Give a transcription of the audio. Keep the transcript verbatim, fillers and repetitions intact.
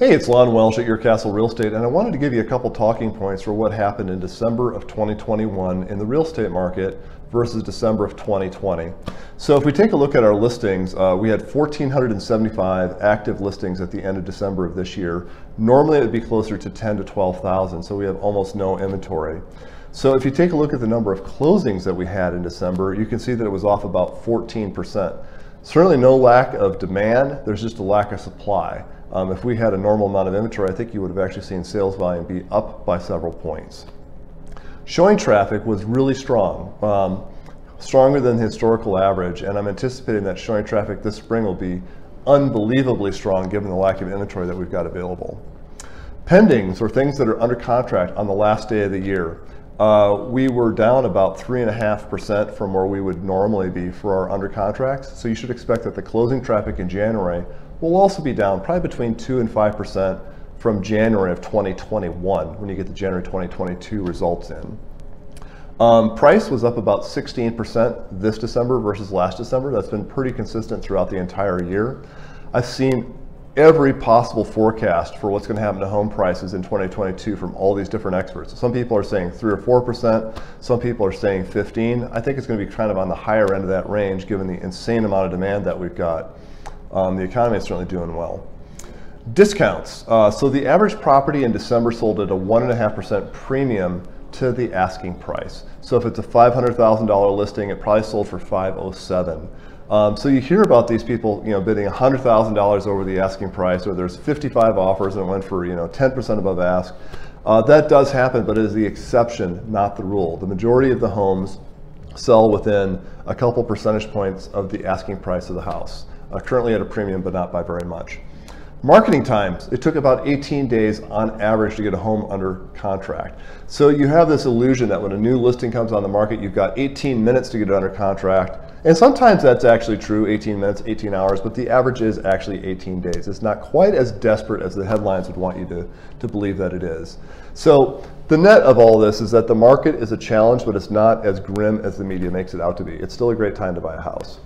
Hey, it's Lon Welsh at Your Castle Real Estate, and I wanted to give you a couple talking points for what happened in December of twenty twenty-one in the real estate market versus December of twenty twenty. So if we take a look at our listings, uh, we had one thousand four hundred seventy-five active listings at the end of December of this year. Normally it would be closer to ten to twelve thousand, so we have almost no inventory. So if you take a look at the number of closings that we had in December, you can see that it was off about fourteen percent. Certainly no lack of demand, there's just a lack of supply. Um, if we had a normal amount of inventory, I think you would have actually seen sales volume be up by several points. Showing traffic was really strong, um, stronger than the historical average, and I'm anticipating that showing traffic this spring will be unbelievably strong given the lack of inventory that we've got available. Pendings, or things that are under contract on the last day of the year. Uh, we were down about three point five percent from where we would normally be for our under contracts, so you should expect that the closing traffic in January will also be down probably between two and five percent from January of twenty twenty-one when you get the January twenty twenty-two results in. Um, price was up about sixteen percent this December versus last December. That's been pretty consistent throughout the entire year. I've seen every possible forecast for what's going to happen to home prices in twenty twenty-two from all these different experts. Some people are saying three or four percent, some people are saying fifteen. I think it's going to be kind of on the higher end of that range given the insane amount of demand that we've got. Um, the economy is certainly doing well. Discounts. Uh, so the average property in December sold at a one point five percent premium to the asking price. So if it's a five hundred thousand dollar listing, it probably sold for five oh seven. Um, so you hear about these people, you know, bidding one hundred thousand dollars over the asking price, or there's fifty-five offers and it went for, you know, ten percent above ask. Uh, that does happen, but it is the exception, not the rule. The majority of the homes sell within a couple percentage points of the asking price of the house. Uh, currently at a premium, but not by very much. Marketing times, it took about eighteen days on average to get a home under contract. So you have this illusion that when a new listing comes on the market, you've got eighteen minutes to get it under contract. And sometimes that's actually true, eighteen minutes, eighteen hours, but the average is actually eighteen days. It's not quite as desperate as the headlines would want you to, to believe that it is. So the net of all this is that the market is a challenge, but it's not as grim as the media makes it out to be. It's still a great time to buy a house.